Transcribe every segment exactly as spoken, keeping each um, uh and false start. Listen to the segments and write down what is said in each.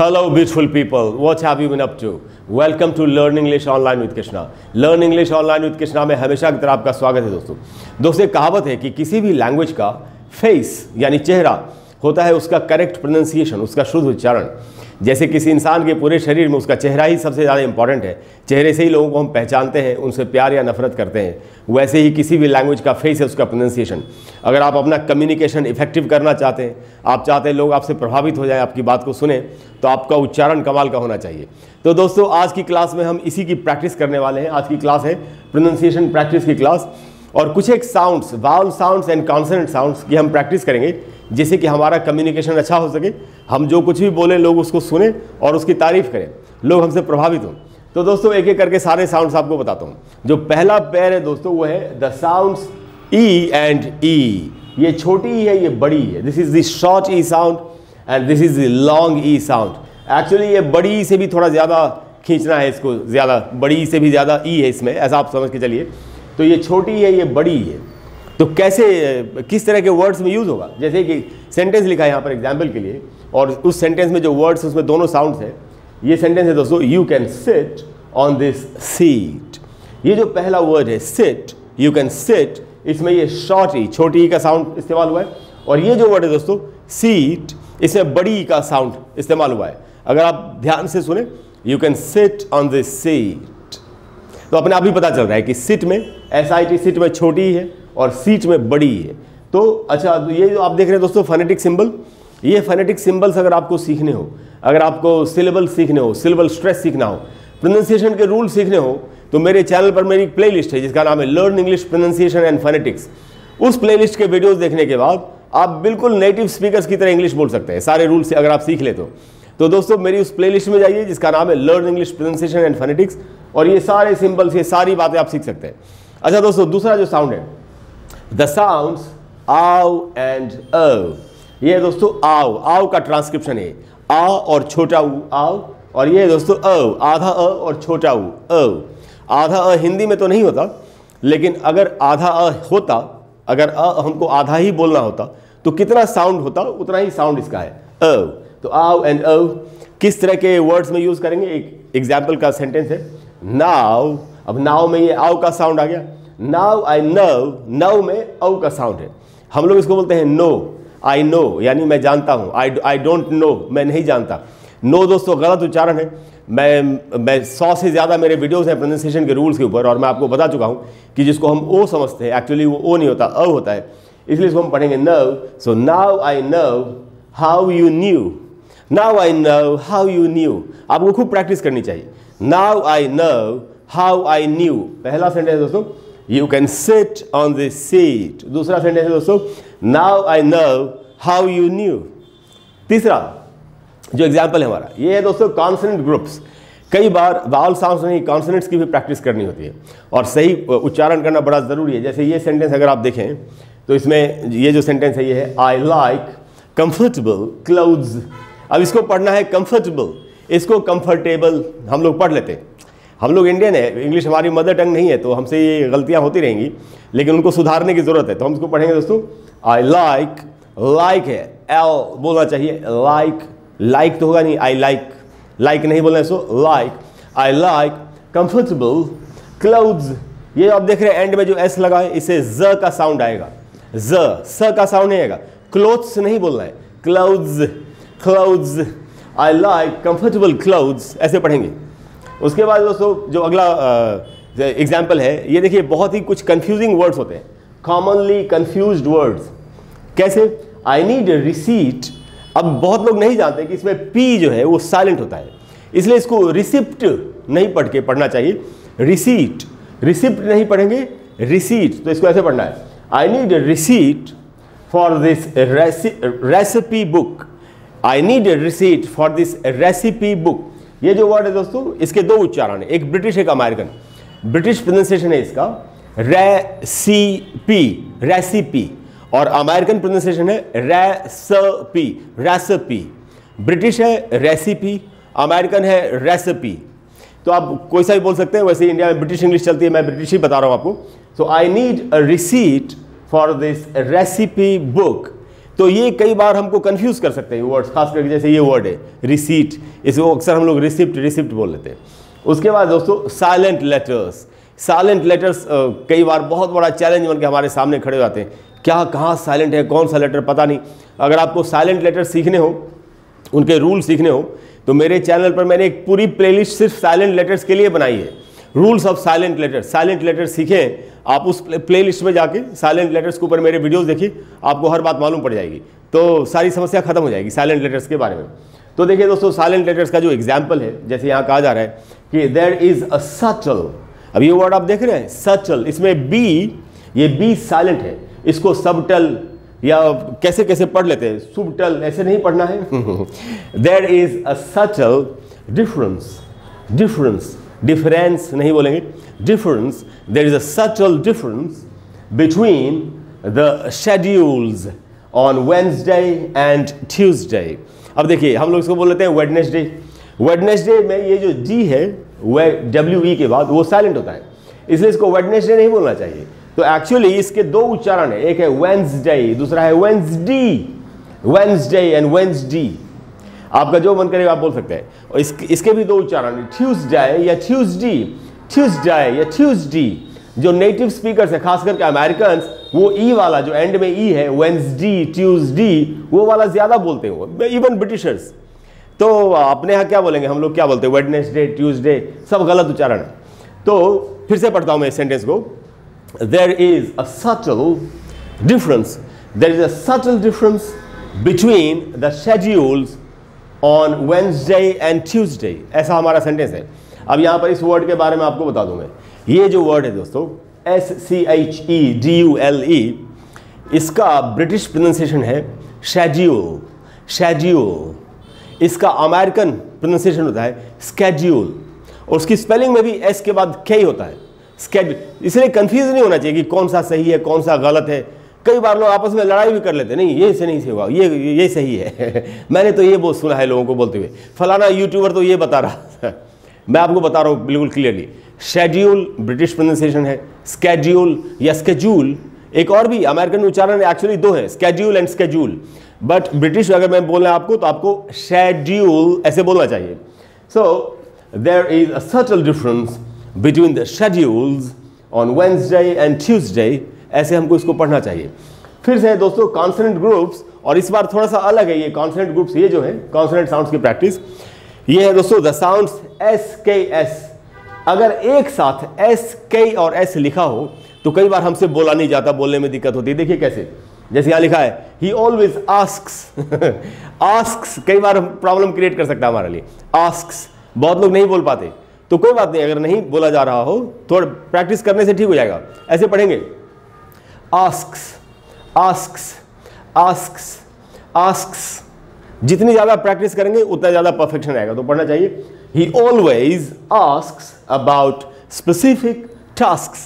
Hello beautiful people, what have you been up to? Welcome to Learn English Online with Krishna. Learn English Online with Krishna में हमेशा की तरह आपका स्वागत है दोस्तों। दोस्तों कहावत है कि किसी भी लैंग्वेज का फेस यानी चेहरा होता है उसका करेक्ट प्रोनंसिएशन, उसका शुद्ध उच्चारण। जैसे किसी इंसान के पूरे शरीर में उसका चेहरा ही सबसे ज़्यादा इंपॉर्टेंट है, चेहरे से ही लोगों को हम पहचानते हैं, उनसे प्यार या नफरत करते हैं। वैसे ही किसी भी लैंग्वेज का फेस है उसका प्रोनंसिएशन। अगर आप अपना कम्युनिकेशन इफेक्टिव करना चाहते हैं, आप चाहते हैं लोग आपसे प्रभावित हो जाए, आपकी बात को सुने, तो आपका उच्चारण कमाल का होना चाहिए। तो दोस्तों आज की क्लास में हम इसी की प्रैक्टिस करने वाले हैं। आज की क्लास है प्रोनंसिएशन प्रैक्टिस की क्लास, और कुछ एक sounds, vowel sounds and consonant sounds की हम प्रैक्टिस करेंगे, जिससे कि हमारा कम्युनिकेशन अच्छा हो सके, हम जो कुछ भी बोलें लोग उसको सुने और उसकी तारीफ़ करें, लोग हमसे प्रभावित हों। तो दोस्तों एक एक करके सारे साउंड्स आपको बताता हूँ। जो पहला पेयर है दोस्तों वो है the sounds E and E. ये छोटी ई है, ये बड़ी है। This is the short E sound and this is the long E sound. Actually ये बड़ी ई से भी थोड़ा ज़्यादा खींचना है इसको, ज़्यादा बड़ी ई से भी ज़्यादा ई है इसमें, ऐसा आप समझ के चलिए। तो ये छोटी है, ये बड़ी है। तो कैसे, किस तरह के वर्ड्स में यूज़ होगा? जैसे कि सेंटेंस लिखा है यहाँ पर एग्जाम्पल के लिए, और उस सेंटेंस में जो वर्ड्स उसमें दोनों साउंड्स हैं। ये सेंटेंस है दोस्तों, you can sit on this seat. ये जो पहला वर्ड है सिट, यू कैन सिट, इसमें ये शॉर्ट ई, छोटी ई का साउंड इस्तेमाल हुआ है। और ये जो वर्ड है दोस्तों सीट, इसमें बड़ी ई का साउंड इस्तेमाल हुआ है। अगर आप ध्यान से सुने, you can sit on this seat, तो अपने आप ही पता चल रहा है कि सिट में, एस आई टी सिट में छोटी है और सीट में बड़ी है। तो अच्छा, तो ये जो आप देख रहे हैं दोस्तों फनेटिक सिंबल, ये फनेटिक सिंबल्स अगर आपको सीखने हो, अगर आपको सिलेबल सीखने हो, सिलेबल स्ट्रेस सीखना हो, प्रोनंसिएशन के रूल सीखने हो, तो मेरे चैनल पर मेरी प्लेलिस्ट है जिसका नाम है learn English pronunciation and phonetics. उस प्लेलिस्ट के वीडियोज़ देखने के बाद आप बिल्कुल नेटिव स्पीकर्स की तरह इंग्लिश बोल सकते हैं, सारे रूल्स अगर आप सीख ले तो। तो दोस्तों मेरी उस प्लेलिस्ट में जाइए जिसका नाम है learn English pronunciation and phonetics, और ये सारे सिंबल्स, ये सारी बातें आप सीख सकते हैं। अच्छा दोस्तों, दूसरा जो साउंड है द साउंड्स आओ एंड अव। ये दोस्तों आओ, आओ का ट्रांसक्रिप्शन है आ और छोटा ऊ, आओ। और ये दोस्तों अव, आधा अ और छोटा ऊ, अव। आधा अ हिंदी में तो नहीं होता, लेकिन अगर आधा अ होता, अगर अ हमको आधा ही बोलना होता, तो कितना साउंड होता, उतना ही साउंड इसका है अव। तो आओ एंड अव किस तरह के वर्ड्स में यूज़ करेंगे, एक एग्जाम्पल का सेंटेंस है नाव। अब नाव में ये आव का साउंड आ गया, नाव आई नव, नव में अव का साउंड है। हम लोग इसको बोलते हैं नो, आई नो यानी मैं जानता हूँ, आई आई डोंट नो, मैं नहीं जानता। नो दोस्तों गलत उच्चारण है। मैं मैं सौ से ज़्यादा मेरे वीडियोस हैं प्रोनंसिएशन के रूल्स के ऊपर, और मैं आपको बता चुका हूँ कि जिसको हम ओ समझते हैं, एक्चुअली वो ओ नहीं होता, अव होता है, इसलिए इसको हम पढ़ेंगे नव। सो नाव आई नव how you knew, now I नव हाउ यू न्यू। आपको खूब प्रैक्टिस करनी चाहिए। Now I know how I knew। पहला सेंटेंस है दोस्तों you can sit on this seat। दूसरा सेंटेंस है दोस्तों now I know how you knew। तीसरा जो एग्जाम्पल है हमारा ये है दोस्तों कॉन्सोनेंट ग्रुप्स। कई बार वाउल साउंड्स नहीं, कॉन्सोनेंट्स की भी प्रैक्टिस करनी होती है, और सही उच्चारण करना बड़ा ज़रूरी है। जैसे ये सेंटेंस अगर आप देखें तो इसमें ये जो सेंटेंस है ये है आई लाइक कम्फर्टेबल क्लोथ्स। अब इसको पढ़ना है कम्फर्टेबल, इसको कंफर्टेबल हम लोग पढ़ लेते हैं। हम लोग इंडियन है, इंग्लिश हमारी मदर टंग नहीं है, तो हमसे ये गलतियां होती रहेंगी, लेकिन उनको सुधारने की ज़रूरत है। तो हम इसको पढ़ेंगे दोस्तों आई लाइक, लाइक है एल बोलना चाहिए, लाइक लाइक तो होगा नहीं, आई लाइक लाइक नहीं बोलना है, so like I like comfortable clothes. ये आप देख रहे हैं एंड में जो एस लगा है इसे ज का साउंड आएगा, ज स का साउंड नहीं आएगा। क्लोथ्स नहीं बोलना है, clothes clothes, I like comfortable clothes, ऐसे पढ़ेंगे। उसके बाद दोस्तों जो अगला एग्जाम्पल है ये देखिए, बहुत ही कुछ कन्फ्यूजिंग वर्ड्स होते हैं, कॉमनली कन्फ्यूज वर्ड्स। कैसे? I need a receipt. अब बहुत लोग नहीं जानते कि इसमें पी जो है वो साइलेंट होता है, इसलिए इसको रिसिप्ट नहीं पढ़ के पढ़ना चाहिए, रिसीट, रिसिप्ट नहीं पढ़ेंगे, रिसीट। तो इसको ऐसे पढ़ना है I need a receipt for this recipe book, I need a receipt for this recipe book. ये जो वर्ड है दोस्तों इसके दो उच्चारण है, एक ब्रिटिश एक अमेरिकन। ब्रिटिश प्रोनंसिएशन है इसका रेसिपी, रेसिपी, और अमेरिकन प्रोनंसिएशन है रेसिपी, रेसिपी। ब्रिटिश है रेसिपी, अमेरिकन है रेसिपी, तो आप कोई सा भी बोल सकते हैं। वैसे इंडिया में ब्रिटिश इंग्लिश चलती है, मैं ब्रिटिश ही बता रहा हूँ आपको। So I need a receipt for this recipe book, तो ये कई बार हमको कंफ्यूज कर सकते हैं वर्ड्स, खास करके जैसे ये वर्ड है रिसीट, इसको अक्सर हम लोग रिसिप्ट रिसिप्ट बोल लेते हैं। उसके बाद दोस्तों साइलेंट लेटर्स, साइलेंट लेटर्स कई बार बहुत बड़ा चैलेंज बनकर हमारे सामने खड़े हो जाते हैं, क्या कहाँ साइलेंट है, कौन सा लेटर पता नहीं। अगर आपको साइलेंट लेटर सीखने हो, उनके रूल सीखने हो, तो मेरे चैनल पर मैंने एक पूरी प्लेलिस्ट सिर्फ साइलेंट लेटर्स के लिए बनाई है, rules of silent letters. Silent letters सीखें आप, उस प्लेलिस्ट में जाके साइलेंट लेटर्स के ऊपर मेरे वीडियोस देखिए, आपको हर बात मालूम पड़ जाएगी, तो सारी समस्या खत्म हो जाएगी साइलेंट लेटर्स के बारे में। तो देखिए दोस्तों साइलेंट लेटर्स का जो एग्जाम्पल है, जैसे यहाँ कहा जा रहा है कि देयर इज अ सटल, अब ये वर्ड आप देख रहे हैं सटल, इसमें बी, ये बी साइलेंट है, इसको सबटल या कैसे कैसे पढ़ लेते हैं, सुबटल, ऐसे नहीं पढ़ना है। There is a subtle difference, difference difference नहीं बोलेंगे, difference, there is a subtle difference between the schedules on Wednesday and Tuesday. अब देखिए हम लोग इसको बोल लेते हैं वेडनेसडे। वेडनेसडे में ये जो जी है वे डब्ल्यू ई के बाद वो साइलेंट होता है, इसलिए इसको वेडनेसडे नहीं बोलना चाहिए। तो एक्चुअली इसके दो उच्चारण है, एक है वेडनेसडे, दूसरा है वेडनेसडी, वेडनेसडे एंड वेडनेसडी, आपका जो मन करेगा आप बोल सकते हैं। और इसके इसके भी दो उच्चारण है, ट्यूसडे या ट्यूसडी, ट्यूसडे या ट्यूसडी। जो नेटिव स्पीकर्स है, खास करके अमेरिकन, वो ई वाला जो एंड में ई है वेडनेसडे ट्यूसडी वो वाला ज़्यादा बोलते हैं वो, इवन ब्रिटिशर्स। तो अपने यहाँ क्या बोलेंगे हम लोग, क्या बोलते हैं वेडनेसडे ट्यूसडे, सब गलत उच्चारण है। तो फिर से पढ़ता हूँ मैं इस सेंटेंस को, there is a subtle difference, there is a subtle difference between the schedules on Wednesday and Tuesday, ऐसा हमारा सेंटेंस है। अब यहाँ पर इस वर्ड के बारे में आपको बता दूँ मैं, ये जो वर्ड है दोस्तों S C H E D U L E, इसका ब्रिटिश प्रोनंसिएशन है शेड्यूल, शेड्यूल। इसका अमेरिकन प्रोनंसिएशन होता है स्केड्यूल, और उसकी स्पेलिंग में भी एस के बाद के ही होता है स्केड्यूल। इसलिए कन्फ्यूज नहीं होना चाहिए कि कौन सा सही है कौन सा गलत है। कई बार लोग आपस में लड़ाई भी कर लेते हैं, नहीं ये से नहीं सही हुआ, ये ये सही है। मैंने तो ये बहुत सुना है लोगों को बोलते हुए, फलाना यूट्यूबर तो ये बता रहा था। मैं आपको बता रहा हूँ बिल्कुल क्लियरली, शेड्यूल ब्रिटिश प्रोनंसिएशन है, स्केड्यूल या स्केड्यूल एक और भी अमेरिकन उच्चारण, एक्चुअली दो है schedule and schedule, but British अगर मैं बोलना आपको तो आपको शेड्यूल ऐसे बोलना चाहिए। So there is a subtle difference between the schedules on Wednesday and Tuesday, ऐसे हमको इसको पढ़ना चाहिए। फिर से दोस्तों कॉन्सोनेंट ग्रुप्स, और इस बार थोड़ा सा अलग है ये कॉन्सोनेंट ग्रुप्स, ये जो है कॉन्सोनेंट साउंड्स की प्रैक्टिस ये है दोस्तों। The sounds S K S, अगर एक साथ एस के और एस लिखा हो तो कई बार हमसे बोला नहीं जाता, बोलने में दिक्कत होती है। देखिए कैसे, जैसे यहाँ लिखा है ही ऑलवेज आस्क्स, आस्क्स कई बार प्रॉब्लम क्रिएट कर सकता है हमारे लिए, आस्क्स बहुत लोग नहीं बोल पाते। तो कोई बात नहीं, अगर नहीं बोला जा रहा हो थोड़ा प्रैक्टिस करने से ठीक हो जाएगा। ऐसे पढ़ेंगे asks, asks, asks, asks. जितनी ज़्यादा प्रैक्टिस करेंगे उतना ज़्यादा परफेक्शन आएगा। तो पढ़ना चाहिए He always asks about specific tasks.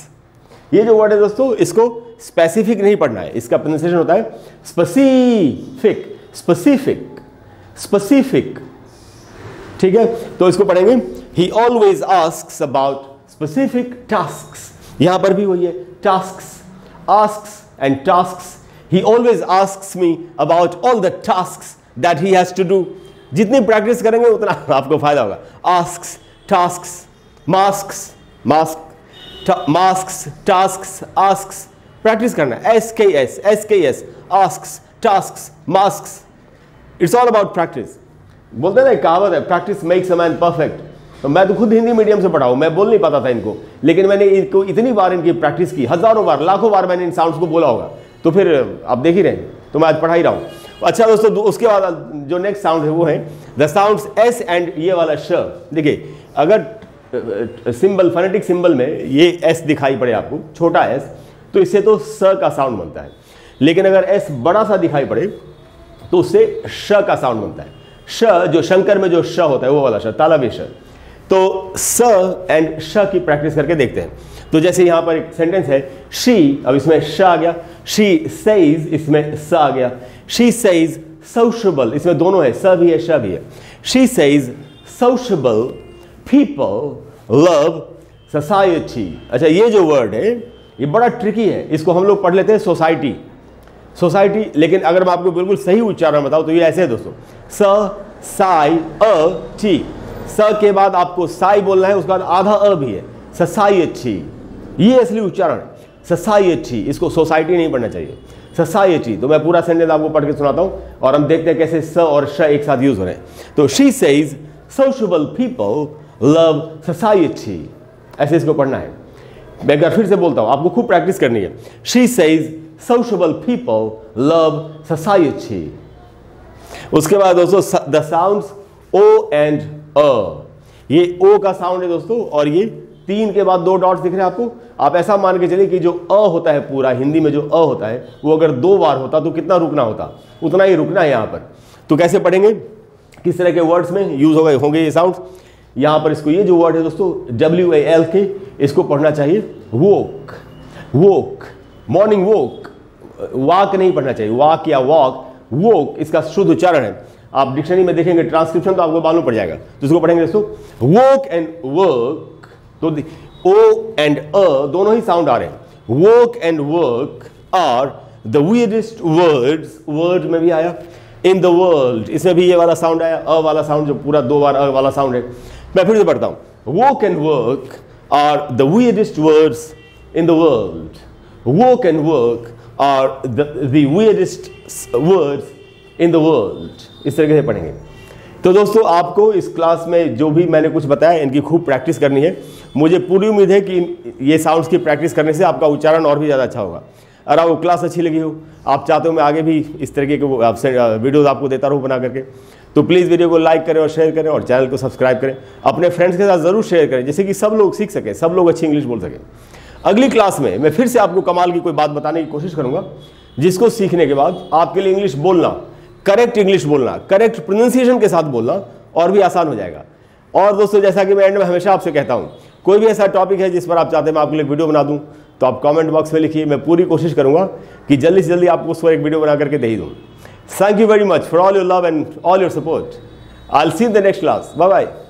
ये जो वर्ड है दोस्तों इसको स्पेसिफिक नहीं पढ़ना है, इसका प्रोनंसिएशन होता है स्पेसिफिक, स्पेसिफिक, स्पेसिफिक, ठीक है। तो इसको पढ़ेंगे He always asks about specific tasks. यहाँ पर भी वही है tasks. Asks and tasks. He always asks me about all the tasks that he has to do. जितनी प्रैक्टिस करेंगे उतना आपको फायदा होगा। Asks, tasks, masks, mask, ta masks, tasks, asks. Practice करना है। S K S S K S asks, tasks, masks. It's all about practice. बोलते हैं ना कहावत है practice makes a man perfect. तो मैं तो खुद हिंदी मीडियम से पढ़ा हूँ, मैं बोल नहीं पाता था इनको, लेकिन मैंने इनको इतनी बार इनकी प्रैक्टिस की, हज़ारों बार लाखों बार मैंने इन साउंड्स को बोला होगा, तो फिर आप देख ही रहे हैं, तो मैं आज पढ़ा ही रहा हूँ। अच्छा दोस्तों, उसके बाद जो नेक्स्ट साउंड है वो है द साउंड्स एस एंड ये वाला श। देखिए अगर सिंबल, फनेटिक सिंबल में ये एस दिखाई पड़े आपको, छोटा एस, तो इससे तो स का साउंड बनता है, लेकिन अगर एस बड़ा सा दिखाई पड़े तो उससे श का साउंड बनता है। श जो शंकर में जो श होता है वो वाला श, तालव्य श। तो स एंड श की प्रैक्टिस करके देखते हैं। तो जैसे यहाँ पर एक सेंटेंस है शी, अब इसमें श आ गया, शी सेज इसमें स आ गया, शी सेज सोशबल, इसमें दोनों है स भी है श भी है, she says sociable people love society. अच्छा ये जो वर्ड है ये बड़ा ट्रिकी है, इसको हम लोग पढ़ लेते हैं सोसाइटी, सोसाइटी। लेकिन अगर मैं आपको बिल्कुल सही उच्चारण बताऊं तो ये ऐसे है दोस्तों, स साई अ ची। स के बाद आपको साई बोलना है, उसके बाद आधा अ भी है, ससाई अच्छी। ये असली उच्चारण है, ससाई अच्छी। इसको सोसाइटी नहीं पढ़ना चाहिए, ससाई अच्छी। तो मैं पूरा सेंटेंस आपको पढ़ के सुनाता हूँ और हम देखते हैं कैसे स और श एक साथ यूज हो रहे हैं। तो she says sociable people love society, ऐसे इसको पढ़ना है। मैं एक बार फिर से बोलता हूँ, आपको खूब प्रैक्टिस करनी है। She says sociable people love society. उसके बाद दोस्तों the sounds O and A, ये ओ का साउंड है दोस्तों और ये तीन के बाद दो डॉट्स दिख रहे हैं आपको। आप ऐसा मान के चलिए कि जो अ होता है पूरा हिंदी में, जो अ होता है वो अगर दो बार होता तो कितना रुकना होता, उतना ही रुकना है यहाँ पर। तो कैसे पढ़ेंगे, किस तरह के वर्ड्स में यूज हो गए होंगे ये साउंड्स। यहाँ पर इसको ये जो वर्ड है दोस्तों डब्ल्यू ए एल के, इसको पढ़ना चाहिए woke woke, morning woke. Walk नहीं पढ़ना चाहिए, वाक या वॉक, वोक इसका शुद्ध उच्चारण है। आप डिक्शनरी में देखेंगे ट्रांसक्रिप्शन तो आपको मालूम पड़ जाएगा। तो इसको पढ़ेंगे दोस्तों वोक एंड वर्क। तो ओ एंड अ दोनों ही साउंड आ रहे हैं। Work and work are the weirdest words, word में भी आया, इन द वर्ल्ड इसमें भी ये वाला साउंड आया, अ वाला साउंड जो पूरा दो बार अ वाला साउंड है। मैं फिर से पढ़ता हूँ, work and work are the weirdest words in the world, work and work are the weirdest words in the world. इस तरीके से पढ़ेंगे। तो दोस्तों आपको इस क्लास में जो भी मैंने कुछ बताया, इनकी खूब प्रैक्टिस करनी है। मुझे पूरी उम्मीद है कि ये साउंड्स की प्रैक्टिस करने से आपका उच्चारण और भी ज़्यादा अच्छा होगा। अगर आपको क्लास अच्छी लगी हो, आप चाहते हो मैं आगे भी इस तरीके के आपसे वीडियोज़ आपको देता रहूँ बना करके, तो प्लीज़ वीडियो को लाइक करें और शेयर करें और चैनल को सब्सक्राइब करें। अपने फ्रेंड्स के साथ ज़रूर शेयर करें, जैसे कि सब लोग सीख सकें, सब लोग अच्छी इंग्लिश बोल सकें। अगली क्लास में मैं फिर से आपको कमाल की कोई बात बताने की कोशिश करूँगा, जिसको सीखने के बाद आपके लिए इंग्लिश बोलना, करेक्ट इंग्लिश बोलना, करेक्ट प्रोनंसिएशन के साथ बोलना और भी आसान हो जाएगा। और दोस्तों जैसा कि मैं एंड में हमेशा आपसे कहता हूँ, कोई भी ऐसा टॉपिक है जिस पर आप चाहते हैं मैं आपके लिए वीडियो बना दूँ, तो आप कमेंट बॉक्स में लिखिए। मैं पूरी कोशिश करूँगा कि जल्दी से जल्दी आपको उस पर एक वीडियो बना करके दे ही दूँ। Thank you very much for all your love and all your support. I will see you in the next class. Bye bye.